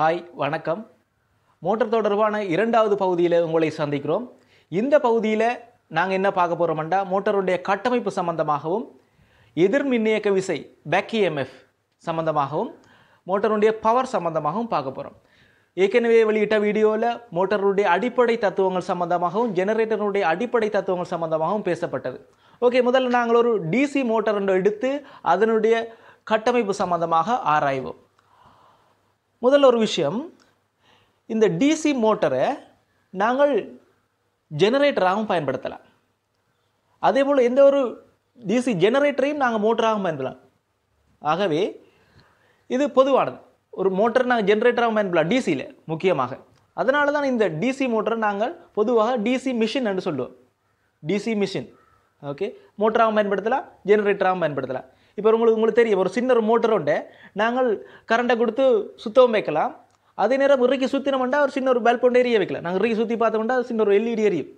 Hi வணக்கம். Motor தொடர்பான இரண்டாவது பகுதியில் உங்களை சந்திக்கிறோம். இந்த பகுதியில் நாங்கள் என்ன பார்க்க போகிறோம்னா மோட்டருடைய கட்டமைப்பு சம்பந்தமாகவும், எதிர்மின்னியக்க விசை பேக் EMF சம்பந்தமாகவும், மோட்டருடைய பவர் சம்பந்தமாகவும் பார்க்க போகிறோம். ஏற்கனவே வெளியிட்ட வீடியோவில் மோட்டருடைய அடிப்படை தத்துவங்கள் சம்பந்தமாகவும் ஜெனரேட்டருடைய அடிப்படை தத்துவங்கள் சம்பந்தமாகவும் பேசப்பட்டது. ஓகே, முதல்ல நாங்கள் ஒரு DC மோட்டர் எடுத்து அதனுடைய கட்டமைப்பு சம்பந்தமாக ஆராய்வோம். முதல்ல ஒரு விஷயம், இந்த DC மோட்டரை நாங்கள் ஜெனரேட்டராகவும் பயன்படுத்தலாம். அதே போல் எந்த ஒரு DC ஜெனரேட்டரையும் நாங்கள் மோட்டராகவும் பயன்படுத்தலாம். ஆகவே இது பொதுவானது. ஒரு மோட்டரை நாங்கள் ஜெனரேட்டராகவும் பயன்படுத்தலாம் DCயில் முக்கியமாக. அதனால தான் இந்த DC மோட்டரை நாங்கள் பொதுவாக DC மிஷின் என்று சொல்லுவோம். DC மிஷின் ஓகே, மோட்டராகவும் பயன்படுத்தலாம், ஜெனரேட்டராகவும் பயன்படுத்தலாம். இப்போ உங்களுக்கு தெரியும், ஒரு சின்ன ஒரு மோட்டர் உண்டு, நாங்கள் கரண்ட்டை கொடுத்து சுத்தவும் வைக்கலாம். அதே நேரம் இறுக்கி சுற்றினோம்னா ஒரு சின்ன ஒரு பல்ப் ஒன்று எரிய வைக்கலாம். நாங்கள் இறுக்கி சுற்றி பார்த்தோம்னா சின்ன ஒரு LED எரியும்.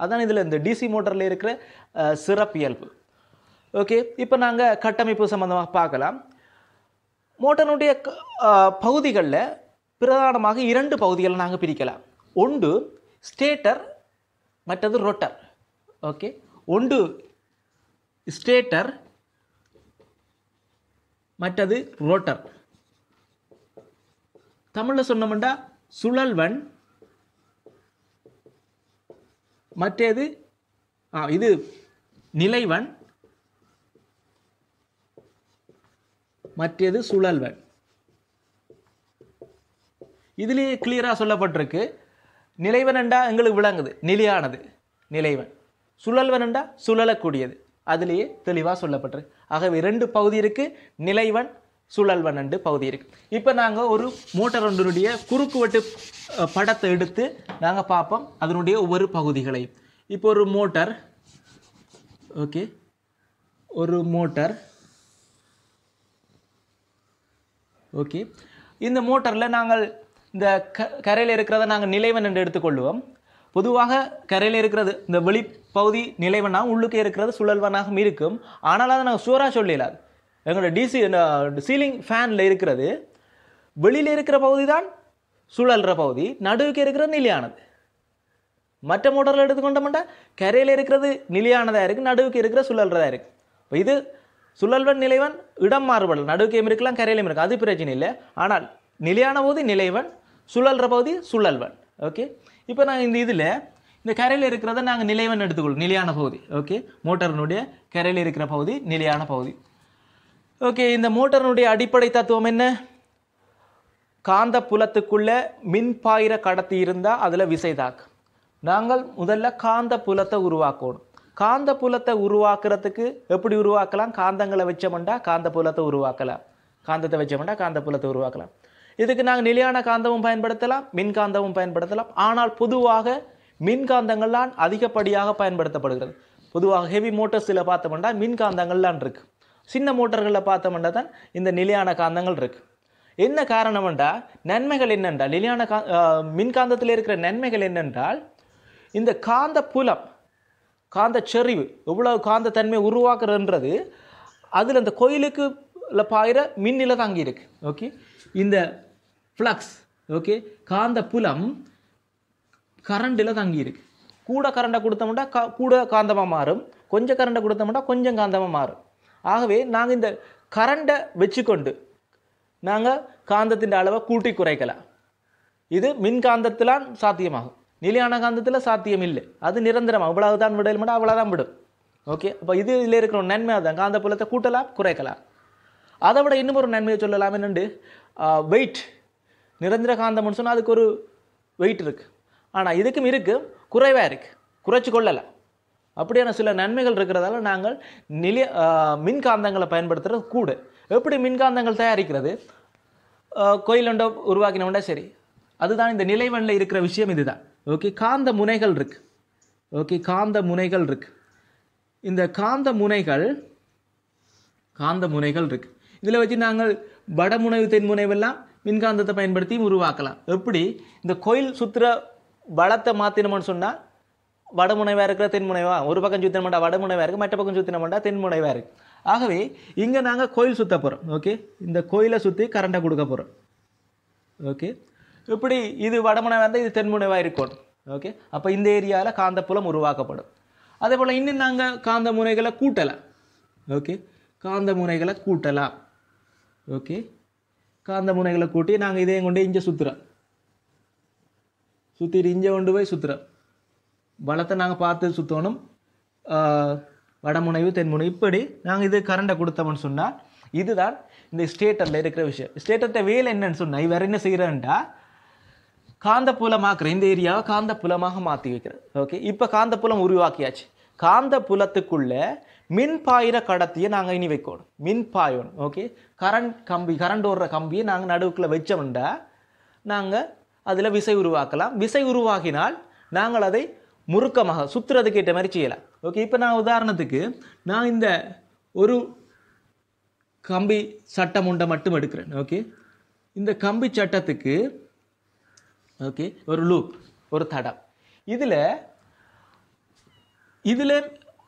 அதுதான் இதில் இந்த DC மோட்டரில் இருக்கிற சிறப்பியல்பு. ஓகே, இப்போ நாங்கள் கட்டமைப்பு சம்பந்தமாக பார்க்கலாம். மோட்டருடைய பகுதிகளில் பிரதானமாக இரண்டு பகுதிகளை நாங்கள் பிரிக்கலாம். ஒன்று ஸ்டேட்டர், மற்றது ரொட்டர். ஓகே, ஒன்று ஸ்டேட்டர், மற்றது ரோட்டர். தமிழில் சொன்னோம்னா சுழல்வன், மற்றது இது நிலைவன், மற்றது சுழல்வன். இதுலேயே கிளியராக சொல்லப்பட்டிருக்கு. நிலைவன் என்றா எங்களுக்கு விளங்குது, நிலையானது நிலைவன். சுழல்வன் என்றா சுழலக்கூடியது, அதுலேயே தெளிவாக சொல்லப்பட்டிருக்கு. ஆகவே ரெண்டு பகுதி இருக்குது, நிலைவன் சுழல்வன் ரெண்டு பகுதி இருக்குது. இப்போ நாங்கள் ஒரு மோட்டர் ஒன்றினுடைய குறுக்குவெட்டு படத்தை எடுத்து நாங்கள் பார்ப்போம் அதனுடைய ஒவ்வொரு பகுதிகளையும். இப்போ ஒரு மோட்டர், ஓகே, ஒரு மோட்டர். ஓகே, இந்த மோட்டரில் நாங்கள் இந்த கரையில் இருக்கிறத நாங்கள் நிலைவன் என்று எடுத்துக்கொள்வோம். பொதுவாக கரையில் இருக்கிறது இந்த வெளிப்பகுதி நிலைவனாகவும் உள்ளுக்கே இருக்கிறது சுழல்வனாகவும் இருக்கும். ஆனால் அதை நாங்கள் சூறாக சொல்லலாது. எங்களோட DC சீலிங் ஃபேனில் இருக்கிறது வெளியில் இருக்கிற பகுதி தான் சுழல்ற பகுதி, நடுவுக்கு இருக்கிறது நிலையானது. மற்ற மோட்டரில் எடுத்துக்கொண்டோம்னா கரையில் இருக்கிறது நிலையானதாக இருக்குது, நடுவுக்கு இருக்கிற சுழல்றதாக இருக்குது. இப்போ இது சுழல்வன் நிலைவன் இடம் மாறுபடலாம், நடுவுக்கையும் இருக்கலாம் கரையிலையும் இருக்கலாம், அது பிரச்சனை இல்லை. ஆனால் நிலையான பகுதி நிலைவன், சுழல்ற பகுதி சுழல்வன். ஓகே, இப்போ நாங்கள் இந்த இதில் இந்த கரையில் இருக்கிறத நாங்கள் நிலைவன் எடுத்துக்கொள்ளும், நிலையான பகுதி. ஓகே, மோட்டரினுடைய கரையில் இருக்கிற பகுதி நிலையான பகுதி. ஓகே, இந்த மோட்டரினுடைய அடிப்படை தத்துவம் என்ன? காந்த புலத்துக்குள்ளே மின்பாயிர கடத்தி இருந்தால் அதில் விசை தாக்கும். நாங்கள் முதல்ல காந்த புலத்தை உருவாக்கணும். காந்த புலத்தை உருவாக்குறதுக்கு எப்படி உருவாக்கலாம்? காந்தங்களை வச்சோம்னா காந்த புலத்தை உருவாக்கலாம், காந்தத்தை வச்சோம்னா காந்த புலத்தை உருவாக்கலாம். இதுக்கு நாங்கள் நிலையான காந்தமும் பயன்படுத்தலாம், மின்காந்தமும் பயன்படுத்தலாம். ஆனால் பொதுவாக மின்காந்தங்கள்லாம் அதிகப்படியாக பயன்படுத்தப்படுகிறது. பொதுவாக ஹெவி மோட்டர்ஸில் பார்த்தோம்னா மின்காந்தங்கள்லாம் இருக்குது. சின்ன மோட்டர்களில் பார்த்தோம்னா தான் இந்த நிலையான காந்தங்கள் இருக்குது. என்ன காரணம்னா, நன்மைகள் என்னென்றால் நிலையான மின்காந்தத்தில் இருக்கிற நன்மைகள் என்னென்றால், இந்த காந்த புலம் காந்த செறிவு எவ்வளவு காந்தத்தன்மை உருவாக்குறதுன்றது அதில் அந்த கோயிலுக்கு பாயிற மின்னில தாங்கி இருக்கு. ஓகே, இந்த ஃப்ளக்ஸ், ஓகே, காந்த புலம் கரண்டில் தங்கி இருக்கு. கூட கரண்டை கொடுத்தோம்னா கூட காந்தமாக மாறும், கொஞ்சம் கரண்டை கொடுத்தோம்னா கொஞ்சம் காந்தமாக மாறும். ஆகவே நாங்கள் இந்த கரண்டை வச்சுக்கொண்டு நாங்கள் காந்தத்தின் அளவை கூட்டி குறைக்கலாம். இது மின்காந்தத்திலான் சாத்தியமாகும், நிலையான காந்தத்தில் சாத்தியம் இல்லை. அது நிரந்தரமாக அவ்வளவுதான் விடலமாட்டா, அவ்வளோதான் விடும். ஓகே, அப்போ இது இதில் இருக்கிற நன்மை அதுதான், காந்த புலத்தை கூட்டலாம் குறைக்கலாம். அதை விட இன்னும் ஒரு நன்மையை சொல்லலாம். என்னென்று வெயிட், நிரந்தர காந்தம்னு சொன்னால் அதுக்கு ஒரு வெயிட் இருக்குது. ஆனால் இதுக்கும் இருக்குது, குறைவாக இருக்குது, குறைச்சி கொள்ளலாம். அப்படியான சில நன்மைகள் இருக்கிறதால நாங்கள் நிலைய மின்காந்தங்களை பயன்படுத்துகிறது கூட. எப்படி மின்காந்தங்கள் தயாரிக்கிறது? கோயிலண்டோ உருவாக்கினோம்னா சரி, அதுதான் இந்த நிலைவனில் இருக்கிற விஷயம் இதுதான். ஓகே, காந்த முனைகள் இருக்குது. ஓகே, காந்த முனைகள் இருக்குது. இந்த காந்த முனைகள் இருக்குது. இதில் வச்சு நாங்கள் வடமுனைவு தென்முனைவெல்லாம் மின்காந்தத்தை பயன்படுத்தி உருவாக்கலாம். எப்படி இந்த கோயில் சுற்றுற வளத்தை மாற்றினோம்னு சொன்னால் வடமுனைவாக இருக்கிற தென்முனைவாக ஒரு பக்கம் சுற்றினோம்னா வடமுனைவாக இருக்குது, மற்ற பக்கம் சுற்றினோம்னா தென்முனைவாக இருக்குது. ஆகவே இங்கே நாங்கள் கோயில் சுற்ற போகிறோம். ஓகே, இந்த கோயிலை சுற்றி கரண்டை கொடுக்க போகிறோம். Okay. இப்படி இது வடமுனை வந்தா இது தென்முனைவா இருக்கும். Okay. அப்ப இந்த ஏரியால காந்தப்புலம் உருவாக்கப்படும். அதேபோல இன்னும் நாங்க காந்த முனைகளை கூட்டலாம். Okay. காந்த முனைகளை கூட்டலாம். Okay. காந்த முனைகளை கூட்டி நாங்க இதையும் கொண்டு இங்க சுத்துறோம். சுத்தி இங்க கொண்டு போய் சுத்துறோம். வலத்தை நாங்க பார்த்து சுத்தணும். வடமுனைவு தென்முனை இப்படி நாங்க இது கரண்ட கொடுத்தோம்னு சொன்னா இதுதான் இந்த ஸ்டேட்டர்ல இருக்கிற விஷயம். ஸ்டேட்டர்ட்ட வேலை என்னன்னு சொன்னா இவர என்ன செய்றான்டா காந்தப்புலமாக்குற இந்த ஏரியாவை காந்தப்புலமாக மாத்தி வைக்கிறது. ஓகே இப்போ காந்தப்புலம் உருவாக்கியாச்சு. காந்தப்புலத்துக்குள்ள மின்பாயிர கடத்தியை நாங்க இனி வைக்கணும். மின்பாயணும். ஓகே கரண்ட் கம்பி கரண்ட் ஓடுற கம்பியை நாங்க நடுவுக்குள்ள வெச்சோம்டா நாங்க அதுல விசை உருவாக்கலாம். விசை உருவாகினால் நாங்கள் அதை முறுக்கமாக சுற்றுறதுக்கு ஏற்ற மாதிரி செய்யலாம். ஓகே இப்போ நான் உதாரணத்துக்கு நான் இந்த ஒரு கம்பி சட்டம் உண்டை மட்டும் எடுக்கிறேன். ஓகே இந்த கம்பி சட்டத்துக்கு ஓகே ஒரு லூப் ஒரு தடம் இதில் இதில்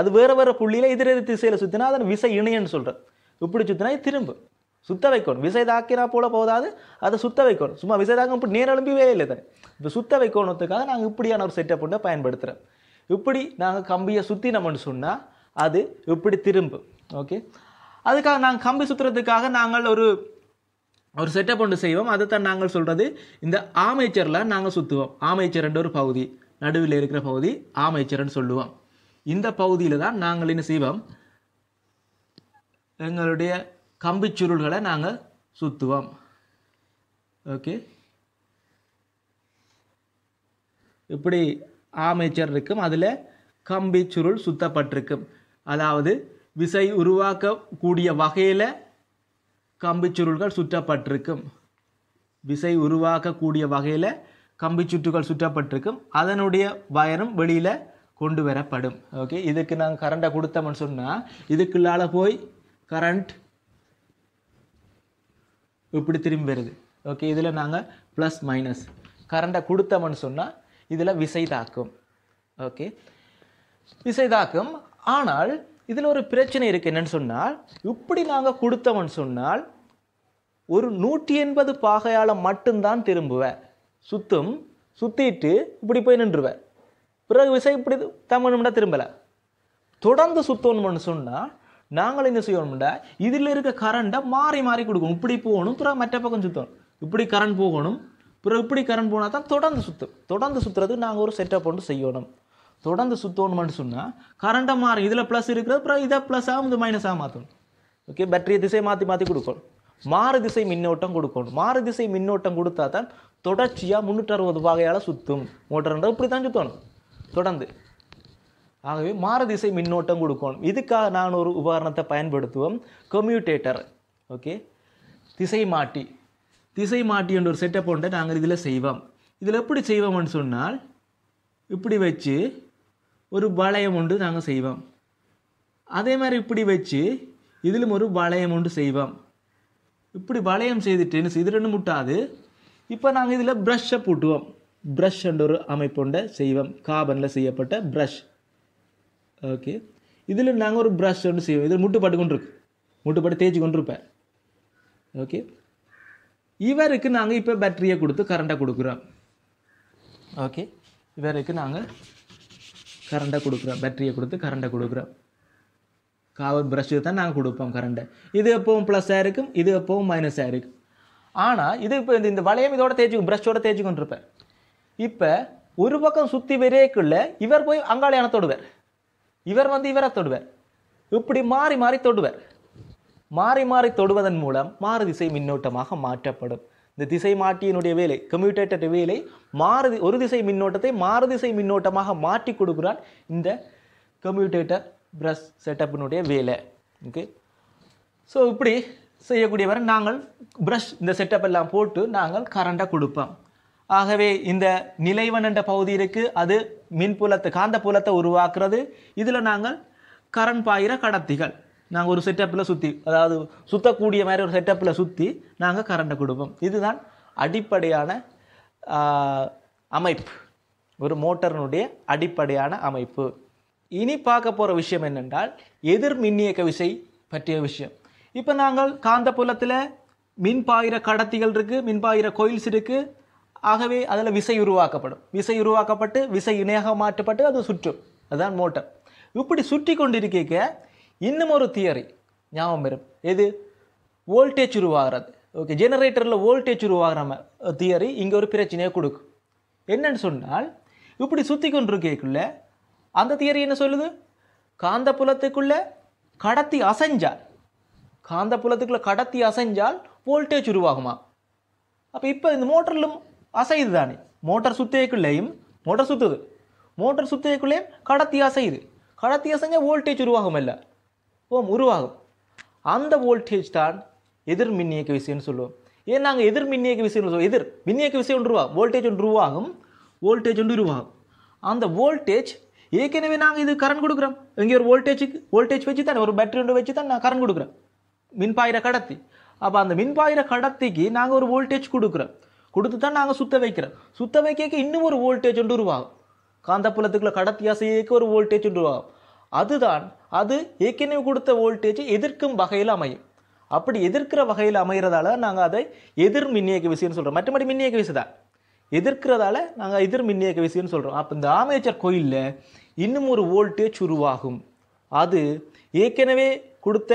அது வேறு வேறு புள்ளியில் எதிர் எதிர் திசையில் சுற்றினா அதை விசை இணையன்னு சொல்கிறோம். இப்படி சுற்றினா இது திரும்ப சுத்த வைக்கணும். விசை தாக்கினா போல போதாது அதை சுத்த வைக்கணும். சும்மா விசை தாக்க இப்படி நேரழும்பிவே இல்லை தானே. இப்போ சுத்த வைக்கணுத்துக்காக நாங்கள் இப்படியான ஒரு செட்டப் ஒன்றை பயன்படுத்துகிறோம். இப்படி நாங்கள் கம்பியை சுற்றினோம்னு சொன்னால் அது இப்படி திரும்பும். ஓகே அதுக்காக நாங்கள் கம்பி சுற்றுறதுக்காக நாங்கள் ஒரு செட்டப் ஒன்று செய்வோம். அதைத்தான் நாங்கள் சொல்கிறது இந்த ஆமைச்சரில் நாங்கள் சுற்றுவோம். ஆமைச்சர்ன்ற ஒரு பகுதி நடுவில் இருக்கிற பகுதி ஆமைச்சர்ன்னு சொல்லுவோம். இந்த பகுதியில் தான் நாங்கள் என்ன செய்வோம் எங்களுடைய கம்பி சுருள்களை நாங்கள் சுற்றுவோம். ஓகே இப்படி ஆமைச்சர் இருக்கும் அதில் கம்பி சுருள் சுத்தப்பட்டிருக்கும். அதாவது விசை உருவாக்கக்கூடிய வகையில் கம்பி சுருள்கள் சுற்றப்பட்டிருக்கும். விசை உருவாக்கக்கூடிய வகையில் கம்பி சுற்றுகள் சுற்றப்பட்டிருக்கும். அதனுடைய வயரும் வெளியில் கொண்டு வரப்படும். ஓகே இதுக்கு நாங்கள் கரண்டை கொடுத்தோம்னு சொன்னால் இதுக்குள்ளால போய் கரண்ட் இப்படி திரும்பி வருது. ஓகே இதில் நாங்கள் ப்ளஸ் மைனஸ் கரண்டை கொடுத்தோம்னு சொன்னால் இதில் விசை தாக்கும். ஓகே விசை தாக்கும். ஆனால் இதில் ஒரு பிரச்சனை இருக்குது. என்னன்னு சொன்னால் இப்படி நாங்கள் கொடுத்தோம்னு சொன்னால் ஒரு 180 பாகையால் மட்டும்தான் திரும்புவேன் சுத்தும். சுற்றிட்டு இப்படி போய் நின்றுவேன். பிறகு விசை இப்படி தம்மணும்டா திரும்பலை. தொடர்ந்து சுற்றணும்னு சொன்னால் நாங்கள் என்ன செய்யணும்டா இதில் இருக்க கரண்டை மாறி மாறி கொடுக்கணும். இப்படி போகணும் பிறகு மற்ற பக்கம் சுற்றணும். இப்படி கரண்ட் போகணும் பிறகு இப்படி கரண்ட் போனால் தான் தொடர்ந்து சுற்றும். தொடர்ந்து சுற்றுறது நாங்கள் ஒரு செட்டப் ஒன்று செய்யணும். தொடர்ந்து சுற்றணும்னு சொன்னால் கரண்டை மாறி இதில் ப்ளஸ் இருக்கிறது பிறகு இதை ப்ளஸ்ஸாகவும் இது மைனஸாக மாற்றணும். ஓகே பேட்டரியை திசை மாற்றி மாற்றி கொடுக்கணும். மாறு திசை மின்னோட்டம் கொடுக்கணும். மாறு திசை மின்னோட்டம் கொடுத்தா தான் தொடர்ச்சியாக 360 வகையால் சுற்றும். மோட்டர்ன்றது இப்படி தான் சுற்றணும் தொடர்ந்து. ஆகவே மாறு திசை மின்னோட்டம் கொடுக்கணும். இதுக்காக நான் ஒரு உபகரணத்தை பயன்படுத்துவோம் கம்யூட்டேட்டர். ஓகே திசை மாட்டி என்ற ஒரு செட்டப் ஒன்றை நாங்கள் இதில் செய்வோம். இதில் எப்படி செய்வோம்னு சொன்னால் இப்படி வச்சு ஒரு வளையம் ஒன்று நாங்கள் செய்வோம். அதே மாதிரி இப்படி வச்சு இதிலும் ஒரு வளையம் ஒன்று செய்வோம். இப்படி வளையம் செய்துட்டு இது ரெண்டு முட்டாது. இப்போ நாங்கள் இதில் ப்ரஷ்ஷை பூட்டுவோம். ப்ரஷ் என்ற ஒரு அமைப்பொண்டை செய்வோம். கார்பனில் செய்யப்பட்ட ப்ரஷ். ஓகே இதில் நாங்கள் ஒரு ப்ரஷ் ஒன்று செய்வோம். இதில் முட்டுப்பாட்டு கொண்டு இருக்கு. முட்டுப்பாட்டு தேய்ச்சி கொண்டு இருப்பேன். ஓகே இவருக்கு நாங்கள் இப்போ பேட்டரியை கொடுத்து கரண்டை கொடுக்குறோம். ஓகே இவருக்கு நாங்கள் கரண்டை கொடுக்குறோம். பேட்டரியை கொடுத்து கரண்டை கொடுக்குறோம். காவல் ப்ரஷ்ஷு தான் நாங்கள் கொடுப்போம் கரண்டை. இது எப்பவும் ப்ளஸ்ஸாக இருக்கும். இது எப்பவும் மைனஸாக இருக்கும். ஆனால் இது இப்போ இந்த வளையம் இதோட தேய்ச்சிக்கும் ப்ரஷ்ஷோட தேய்ச்சி கொண்டிருப்பேன். இப்போ ஒரு பக்கம் சுற்றி வரையக்குள்ள இவர் போய் அங்காளியான தொடுவார். இவர் வந்து இவரை தொடுவார். இப்படி மாறி மாறி தொடுவார். மாறி மாறி தொடுவதன் மூலம் மாறு திசை மின்னோட்டமாக மாற்றப்படும். இந்த திசை மாட்டியினுடைய வேலை கம்யூட்டேட்டர் வேலை ஒரு திசை மின்னோட்டத்தை மாறு திசை மின்னோட்டமாக மாற்றி கொடுக்கிறார் இந்த கம்யூட்டேட்டர் ப்ரஷ் செட்டப்பினுடைய வேலை. ஓகே ஸோ இப்படி செய்யக்கூடியவரை நாங்கள் ப்ரஷ் இந்த செட்டப் எல்லாம் போட்டு நாங்கள் கரண்டை கொடுப்போம். ஆகவே இந்த நிலைவன் என்ற பகுதி இருக்கு, அது மின்புலத்தை காந்த புலத்தை உருவாக்குறது. இதில் நாங்கள் கரண்ட் பாயிற கடத்திகள் நாங்கள் ஒரு செட்டப்பில் சுற்றி, அதாவது சுற்றக்கூடிய மாதிரி ஒரு செட்டப்பில் சுற்றி நாங்கள் கரண்ட்டை கொடுப்போம். இதுதான் அடிப்படையான அமைப்பு, ஒரு மோட்டரினுடைய அடிப்படையான அமைப்பு. இனி பார்க்க போகிற விஷயம் என்னென்றால் எதிர் மின்னியக்க விசை பற்றிய விஷயம். இப்போ நாங்கள் காந்த புலத்தில் மின்பாயிர கடத்திகள் இருக்குது, மின்பாயிர கோயில்ஸ் இருக்குது. ஆகவே அதில் விசை உருவாக்கப்படும், விசை உருவாக்கப்பட்டு விசை இணையாக மாற்றப்பட்டு அது சுற்றும், அதுதான் மோட்டர். இப்படி சுற்றி கொண்டிருக்க இன்னும் ஒரு தியரி ஞாபகம் வரும், எது வோல்டேஜ் உருவாகிறது. ஓகே, ஜெனரேட்டரில் வோல்டேஜ் உருவாகிற தியரி இங்கே ஒரு பிரச்சனையை கொடுக்கும். என்னன்னு சொன்னால் இப்படி சுற்றி கொண்டிருக்கக்குள்ள அந்த தியரி என்ன சொல்லுது, காந்த புலத்துக்குள்ளே கடத்தி அசைஞ்சால், காந்த புலத்துக்குள்ளே கடத்தி அசைஞ்சால் வோல்டேஜ் உருவாகுமா. அப்போ இப்போ இந்த மோட்டரிலும் அசையுது தானே, மோட்டர் சுற்றியக்குள்ளேயும் மோட்டர் சுற்றுது, மோட்டர் சுற்றியக்குள்ளேயும் கடத்தி அசையுது, கடத்தி அசைஞ்சால் வோல்டேஜ் உருவாகும் இல்லை, ஓம் உருவாகும். அந்த வோல்டேஜ் தான் எதிர் மின்னியக்க விசைன்னு சொல்லுவோம். ஏன் நாங்கள் எதிர் மின்னியக்க விசைன்னு சொல்லுவோம், எதிர் மின்னியக்க விசை ஒன்று உருவாகும், வோல்டேஜ் ஒன்று உருவாகும், வோல்டேஜ் ஒன்று உருவாகும். அந்த வோல்டேஜ் ஏற்கனவே நாங்கள் இது கரண்ட் கொடுக்குறோம், இங்கே ஒரு வோல்டேஜுக்கு வோல்டேஜ் வச்சு தான், ஒரு பேட்டரி ஒன்று வச்சு தான் நான் கரண்ட் கொடுக்குறேன், மின்பாயிர கடத்தி. அப்போ அந்த மின்பாயிர கடத்திக்கு நாங்கள் ஒரு வோல்டேஜ் கொடுக்குறோம், கொடுத்து தான் நாங்கள் சுத்த வைக்கிறோம். சுத்த வைக்க இன்னும் ஒரு வோல்டேஜ் ஒன்று உருவாகும், காந்தப்புலத்துக்குள்ள கடத்தி அசைக்க ஒரு வோல்டேஜ் ஒன்று உருவாகும். அதுதான் அது ஏற்கனவே கொடுத்த வோல்டேஜ் எதிர்க்கும் வகையில் அமையும். அப்படி எதிர்க்கிற வகையில் அமைகிறதால நாங்கள் அதை எதிர் மின்னியக்க விசைன்னு சொல்கிறோம். மற்றபடி மின்னியக்க விசை தான், எதிர்க்கிறதால நாங்கள் எதிர் மின்னியக்க விசைன்னு சொல்கிறோம். அப்போ இந்த ஆர்மேச்சர் கோயிலில் இன்னும் ஒரு வோல்டேஜ் உருவாகும், அது ஏற்கனவே கொடுத்த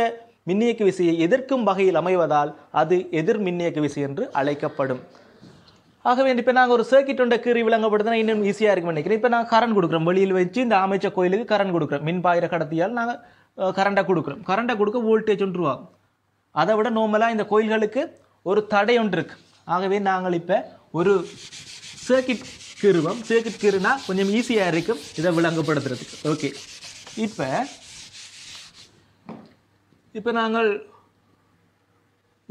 மின்னியக்க விசையை எதிர்க்கும் வகையில் அமைவதால் அது எதிர் மின்னியக்க விசை என்று அழைக்கப்படும். ஆகவே இப்போ நாங்கள் ஒரு சர்க்கிட் ஒன்றை கீறி விளங்கப்படுத்தினா இன்னும் ஈஸியாக இருக்குன்னு நினைக்கிறேன். இப்போ நாங்கள் கரண்ட் கொடுக்குறோம், வெளியில் வச்சு இந்த ஆர்மேச்சர் கோயிலுக்கு கரண்ட் கொடுக்குறோம், மின்பாயிர கடத்தியால் நாங்கள் கரண்டை கொடுக்குறோம். கரண்டை கொடுக்க வோல்டேஜ் ஒன்று ஆகும். அதை விட நார்மலாக இந்த கோயில்களுக்கு ஒரு தடை ஒன்று இருக்குது. ஆகவே நாங்கள் இப்போ ஒரு சர்க்கிட் கீறுவோம், சர்க்கிட் கீறுனா கொஞ்சம் ஈஸியாக இருக்கும் இதை விளங்கப்படுத்துறதுக்கு. ஓகே, இப்போ நாங்கள்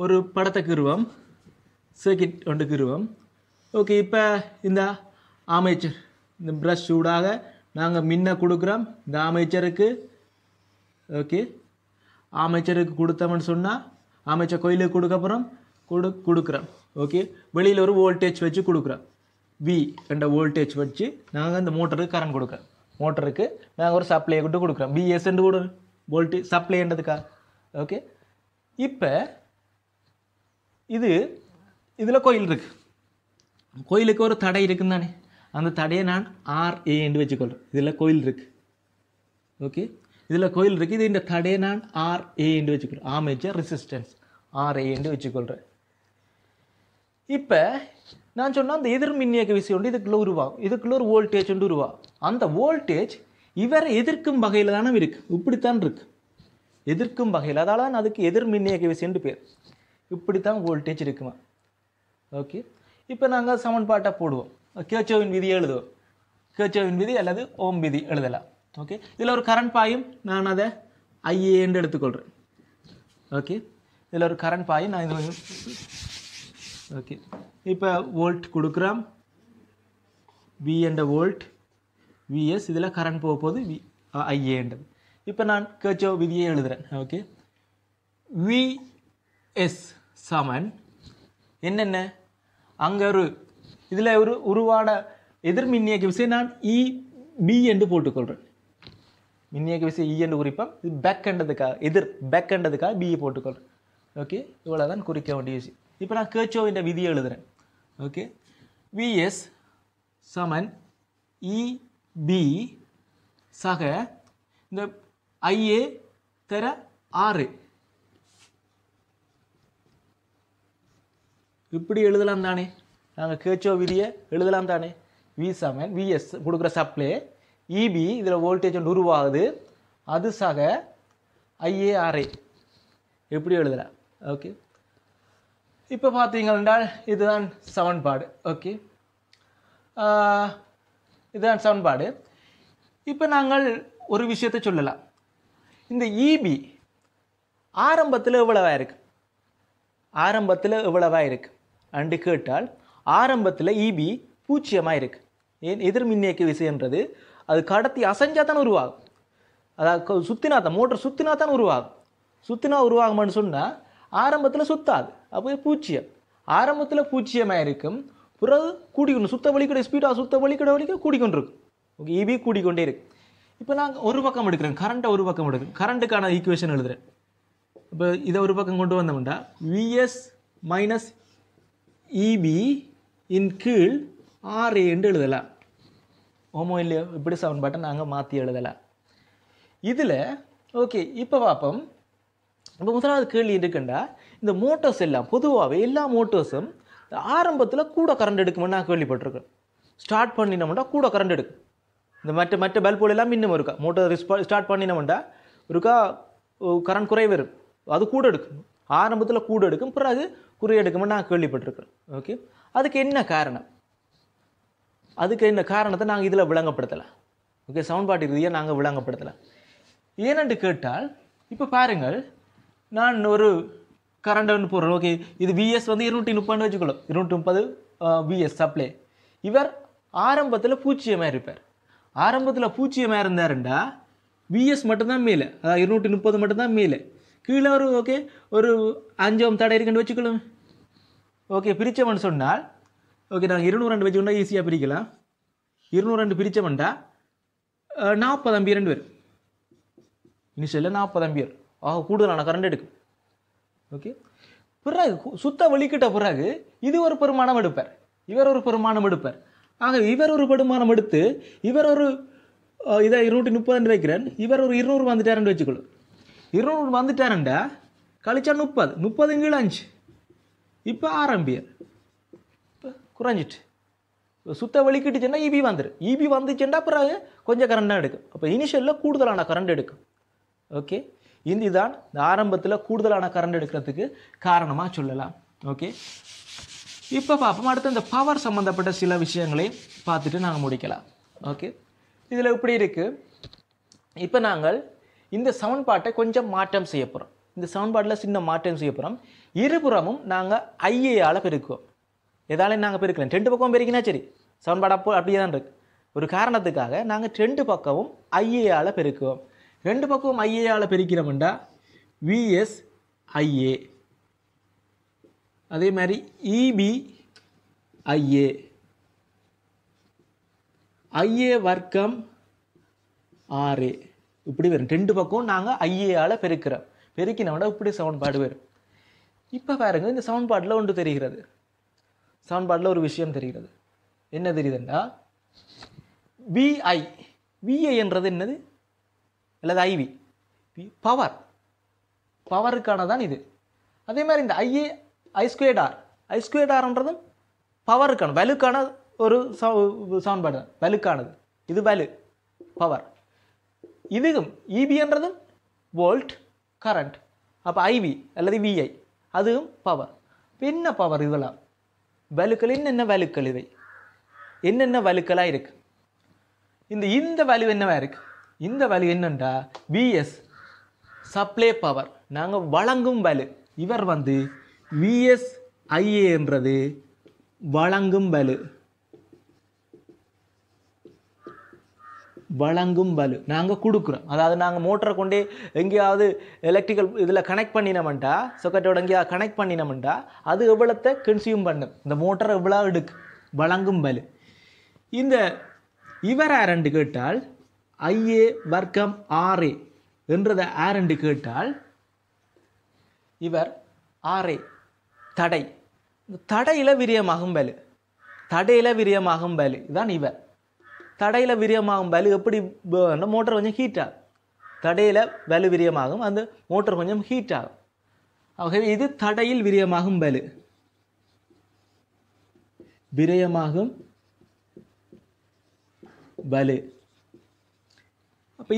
ஒரு படத்தை கீறுவோம், சர்க்கிட் ஒன்று கீறுவோம். ஓகே, இப்போ இந்த ஆர்மேச்சர் இந்த ப்ரஷ் சூடாக நாங்கள் மின்ன கொடுக்குறோம் இந்த ஆர்மேச்சருக்கு. ஓகே, ஆர்மேச்சருக்கு கொடுத்தோம்னு சொன்னால் ஆர்மேச்சர் கோயிலுக்கு கொடுக்கப்புறம் கொடுக்குறோம். ஓகே, வெளியில் ஒரு வோல்டேஜ் வச்சு கொடுக்குறோம், வி என்ற வோல்டேஜ் வச்சு நாங்கள் இந்த மோட்டருக்கு கரண்ட் கொடுக்குறோம், மோட்டருக்கு நாங்கள் ஒரு சப்ளையை கொண்டு கொடுக்குறோம், விஎஸ்ன்னு கூட வோல்டேஜ் சப்ளைன்றதுக்கா. ஓகே, இப்போ இதில் கோயில் இருக்குது, கோயிலுக்கு ஒரு தடை இருக்குன்னு தானே, அந்த தடையை நான் ஆர்ஏன்னு வச்சுக்கொள்கிறேன். இதில் கோயில் இருக்குது, ஓகே, இதில் கோயில் இருக்குது, இது இந்த தடையை நான் ஆர்ஏன்னு வச்சுக்கிறேன், ஆர்மேச்சர் ரெசிஸ்டன்ஸ் ஆர்ஏன்னு வச்சுக்கொள்கிறேன். இப்போ நான் சொன்னால் அந்த எதிர் மின்னியக்க விசை ஒன்று இதுக்குள்ளே உருவாகும், இதுக்குள்ளே ஒரு வோல்டேஜ் ஒன்று உருவாகும். அந்த வோல்டேஜ் இவரை எதிர்க்கும் வகையில் தானே இருக்குது, இப்படித்தான் இருக்குது, எதிர்க்கும் வகையில், அதால் தான் அதுக்கு எதிர் மின்னியக்க விசைன்னு பேர். இப்படித்தான் வோல்டேஜ் இருக்குமா. ஓகே, இப்போ நாங்கள் சமன்பாட்டை போடுவோம், கிர்ச்சோவின் விதி எழுதுவோம், கிர்ச்சோவின் விதி அல்லது ஓம் விதி எழுதலாம். ஓகே, இதில் ஒரு கரண்ட் பாயும், நான் அதை ஐஏன்னு எடுத்துக்கொள்கிறேன். ஓகே, இதில் ஒரு கரண்ட் பாயும் நான் இது. ஓகே, இப்போ வோல்ட் கொடுக்குறோம், வி என்ற வோல்ட், விஎஸ், இதில் கரண்ட் போக போது வி ஐஏன்றது. இப்போ நான் கிர்ச்சோ விதியை எழுதுகிறேன். ஓகே, விஎஸ் சமன் என்னென்ன, அங்கே ஒரு இதில் ஒரு உருவான எதிர் மின்னியக்க விசை நான் இபி என்று போட்டுக்கொள்கிறேன், மின்னியக்க விசை இ என்று குறிப்பேன், இது பேக்கண்டதுக்காக எதிர் பேக்கண்டதுக்காக பிஇ போட்டுக்கொள்கிறேன். ஓகே, இவ்வளோதான் குறிக்க வேண்டிய விஷயம். இப்போ நான் கிர்ச்சோவின் விதியை எழுதுகிறேன். ஓகே, விஎஸ் சமன் இபி சக இந்த ஐஏ தர ஆறு, இப்படி எழுதலாம் தானே, நாங்கள் கிர்ச்சோ விதியை எழுதலாம் தானே. வி சமன் விஎஸ் கொடுக்குற சப்ளை இபி, இதில் வோல்டேஜ் ஒன்று உருவாகுது, அது சக ஐஏஆர்ஏ, எப்படி எழுதலாம். ஓகே, இப்போ பார்த்தீங்கன்னா இதுதான் சமன்பாடு. ஓகே, இதுதான் சமன்பாடு. இப்போ நாங்கள் ஒரு விஷயத்தை சொல்லலாம், இந்த இபி ஆரம்பத்தில் எவ்வளவாக இருக்குது, ஆரம்பத்தில் எவ்வளவாக இருக்குது அண்டு கேட்டால் ஆரம்பத்தில் EB பூச்சியமாக இருக்குது. ஏன் எதிர்மின்னியக்கு விசைன்றது அது கடத்தி அசைஞ்சாதான் உருவாகும். அதாவது சுத்தினாதான் மோட்டர் சுத்தினாதான் உருவாகும். சுத்தினா உருவாகும்னு சொன்னால் ஆரம்பத்தில் சுத்தாது, அப்போ பூச்சியம். ஆரம்பத்தில் பூச்சியமாக இருக்கும், பிறகு கூடிக்கொண்டு சுத்த வலிக்கிட்ட ஸ்பீடாக சுத்த வலிக்கிட வலிக்க கூடிக்கொண்டு இருக்கும். ஓகே, EB கூடிக்கொண்டே இருக்கு. இப்போ நாங்கள் ஒரு பக்கம் எடுக்கிறேன், கரண்ட்டை ஒரு பக்கம் எடுக்கிறேன், கரண்ட்டுக்கான ஈக்குவேஷன் எழுதுகிறேன். இப்போ இதை ஒரு பக்கம் கொண்டு வந்தோம்னா VS மைனஸ் EB இன் கீழ் RA என்று எழுதலாம். ஹோமோ இல்லையோ, இப்படி சவுண்ட் பட்டன் நாங்கள் மாற்றி எழுதலாம் இதில். ஓகே, இப்போ பார்ப்போம். இப்போ முதலாவது கேள்வி இருக்குண்டா, இந்த மோட்டர்ஸ் எல்லாம் பொதுவாகவே எல்லா மோட்டர்ஸும் ஆரம்பத்தில் கூட கரண்ட் எடுக்கும்னு நான் கேள்விப்பட்டிருக்கேன். ஸ்டார்ட் பண்ணினோம்னா கூட கரண்ட் எடுக்கும். இந்த மற்ற மற்ற பல்போல் எல்லாம் இன்னும் இருக்கா, மோட்டர் ஸ்டார்ட் பண்ணினோம்னா இருக்கா கரண்ட் குறைவு இருக்கும், அது கூட எடுக்கும். ஆரம்பத்தில் கூட எடுக்கும், பிறகு குறைய எடுக்கும்னு நான் கேள்விப்பட்டிருக்கேன். ஓகே, அதுக்கு என்ன காரணம்? அதுக்கு என்ன காரணத்தை நாங்கள் இதில் விளங்கப்படுத்தலை. ஓகே, சவுண்ட் பாட்டு ரீதியாக நாங்கள் விளங்கப்படுத்தலை. ஏனென்று கேட்டால், இப்போ பாருங்கள், நான் ஒரு கரண்ட் ஒன்று போடுறேன். ஓகே, இது விஎஸ் வந்து 230 வச்சுக்கொள்ளும், 230 விஎஸ் சப்ளை. இவர் ஆரம்பத்தில் பூச்சியமாக இருப்பார். ஆரம்பத்தில் பூச்சியமாக இருந்தாருண்டா விஎஸ் மட்டும்தான் மேலே, அதாவது 230 மட்டும்தான் மேலே. கீழே ஒரு ஓகே ஒரு 5 ஓம் தடை இருக்குன்னு வச்சுக்கொள்ளும். ஓகே, பிரித்தவன் சொன்னால் ஓகே நாங்கள் 202 வச்சுக்கோண்டா ஈஸியாக பிரிக்கலாம். 202 பிரித்தவன்டா 40 ஆம்பியர் ரெண்டு பேர் இனிஷியலில் 40 ஆம்பியர். ஆக கூடுதலான கரண்ட் எடுக்கும். ஓகே, பிறகு சுத்த வலிக்கிட்ட பிறகு இது ஒரு பெருமானம் எடுப்பார், இவர் ஒரு பெருமானம் எடுப்பார். ஆக இவர் ஒரு பெருமானம் எடுத்து இவர் ஒரு இதை 230 வைக்கிறேன், இவர் ஒரு 200 வந்துட்டாருன்னு வச்சுக்கொள்ளும். 200 வந்துட்டாருண்டா கழிச்சா 30 கீழே 5, இப்போ 6 ஆம்பியர் குறைஞ்சிட்டு. சுத்த வலிக்கிட்டுச்சுன்னா EB வந்துடும். EB வந்துச்சுன்னா பிறகு கொஞ்சம் கரண்ட் தான் எடுக்கும். அப்போ இனிஷியலில் கூடுதலான கரண்ட் எடுக்கும். ஓகே, இதுதான் இந்த ஆரம்பத்தில் கூடுதலான கரண்ட் எடுக்கிறதுக்கு காரணமாக சொல்லலாம். ஓகே, இப்போ பார்ப்போம். அடுத்து இந்த பவர் சம்மந்தப்பட்ட சில விஷயங்களை பார்த்துட்டு நாங்கள் முடிக்கலாம். ஓகே, இதில் இப்படி இருக்குது. இப்போ நாங்கள் இந்த சவுண்ட் பாட்டை கொஞ்சம் மாற்றம் செய்ய போகிறோம். இந்த சவுண்ட் பாட்டில் சின்ன மாற்றம் செய்ய போகிறோம். இருபுறமும் நாங்கள் ஐஏயால் பெருக்குவோம். எதாலையும் நாங்கள் பெருக்கலாம், 2 பக்கம் பெருக்கினா சரி, சவுண்ட் பாட் அப்போ அப்படியே தான் இருக்குது. ஒரு காரணத்துக்காக நாங்கள் 2 பக்கமும் ஐஏயால் பெருக்குவோம். 2 பக்கமும் ஐஏயால் பெருக்கிறோம்டா விஎஸ் ஐஏ, அதே மாதிரி இபி ஐஏ, ஐஏ வர்க்கம் ஆர்ஏ, இப்படி வரும். 2 பக்கம் நாங்கள் ஐஏயால் பெருக்கிறோம். பெருக்கினோம்னா இப்படி சவுண்ட் பாட் வரும். இப்போ பாருங்கள், இந்த சவுண்ட் பாட்டில் ஒன்று தெரிகிறது, சவுண்ட்பாட்டில் ஒரு விஷயம் தெரிகிறது. என்ன தெரியுதுண்டா, விஐ, விஐ என்றது என்னது அல்லது ஐவி பவர், பவருக்கானதான் இது. அதே மாதிரி இந்த ஐஏ I²R, I²Rன்றதும் பவருக்கான வலுக்கான ஒரு சவுண்ட்பாட் தான், வலுக்கானது இது, வலு பவர். இதுவும் EB என்றதும் வோல்ட் கரண்ட், அப்போ ஐவி அல்லது விஐ அதுவும் பவர். என்ன பவர் இதெல்லாம் வலுக்கள், என்னென்ன வலுக்கள், இவை என்னென்ன வலுக்களாக இருக்குது. இந்த வலு என்னவா இருக்குது, இந்த வலு என்னென்றா விஎஸ் சப்ளை பவர், நாங்கள் வழங்கும் வலு. இவர் வந்து விஎஸ் ஐஏ என்றது வழங்கும் வலு, வழங்கும் வலு நாங்கள் கொடுக்குறோம். அதாவது நாங்கள் மோட்டரை கொண்டே எங்கேயாவது எலக்ட்ரிக்கல் இதில் கனெக்ட் பண்ணினோம்ட்டா, சொக்கெட்டோட எங்கேயாவது கனெக்ட் பண்ணினோம்ட்டா அது எவ்வளோத்தை கன்சியூம் பண்ணும், இந்த மோட்டரை எவ்வளோ எடுக்கு, வழங்கும் வலு. இந்த இவர் ஆரண்டு கேட்டால் ஐஏ வர்க்கம் ஆர்ஏ என்றதை ஆரண்டு கேட்டால் இவர் ஆர்ஏ தடை, தடையில் விரியமாகும் வலு, தடையில் விரியமாகும் வலு தான் இவர். தடையில் விரியமாகும் வலு எப்படி, மோட்டர் கொஞ்சம் ஹீட் ஆகும், தடையில் வலு விரியமாகும், அந்த மோட்டர் கொஞ்சம் ஹீட் ஆகும். ஆகவே இது தடையில் விரியமாகும் வலு, விரியமாகும் வலு. அப்போ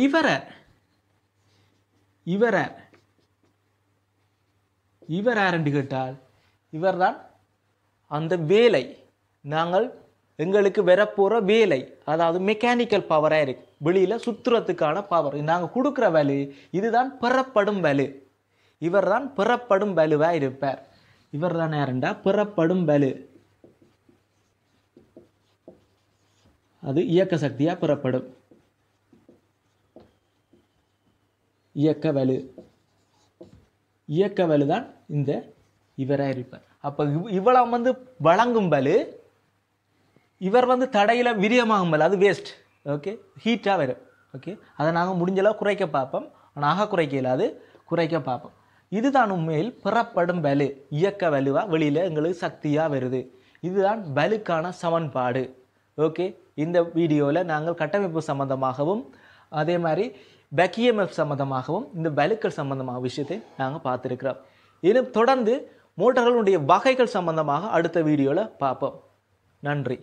இவர் யாரென்று கேட்டால் இவர்தான் அந்த வேலை, நாங்கள் எங்களுக்கு வரப்போகிற வேலை, அதாவது மெக்கானிக்கல் பவராக இருக்குது, வெளியில் சுற்றுறதுக்கான பவர் நாங்கள் கொடுக்குற வேலு, இதுதான் பெறப்படும் வேலு. இவர் தான் பெறப்படும் வேலுவாக இருப்பார். இவர் தான் யாருண்டா பெறப்படும் வேலு, ಅದು ಇಯಕ್ಕ சக்தியா பெறப்படும் இயக்க வலு தான் இந்த இவராய் இருப்பார் அப்ப இவளம் வந்து வழங்கும் வலு இவர் வந்து தடையில விரியமாகும் வலு அது வேஸ்ட் ஓகே ஹீட்டா வரும் ஓகே அத நாங்க முடிஞ்சல குறைக்க பாப்போம் ஆனாக குறைக்க இயலாது குறைக்க பாப்போம் இதுதான் உண்மையில் பெறப்படும் வலு இயக்க வலுவா வெளியில உங்களுக்கு சக்தியா வருது இதுதான் வலுக்கான சமன்பாடு ஓகே இந்த வீடியோல நாங்கள் கட்டமைப்பு சம்பந்தமாகவும் அதே மாதிரி Back EMF சம்பந்தமாகவும் இந்த வலுக்கள் சம்பந்தமாக விஷயத்தை நாங்க பார்த்திருக்கிறோம். இன்னும் தொடர்ந்து மோட்டார்களுடைய வகைகள் சம்பந்தமாக அடுத்த வீடியோல பார்ப்போம். நன்றி.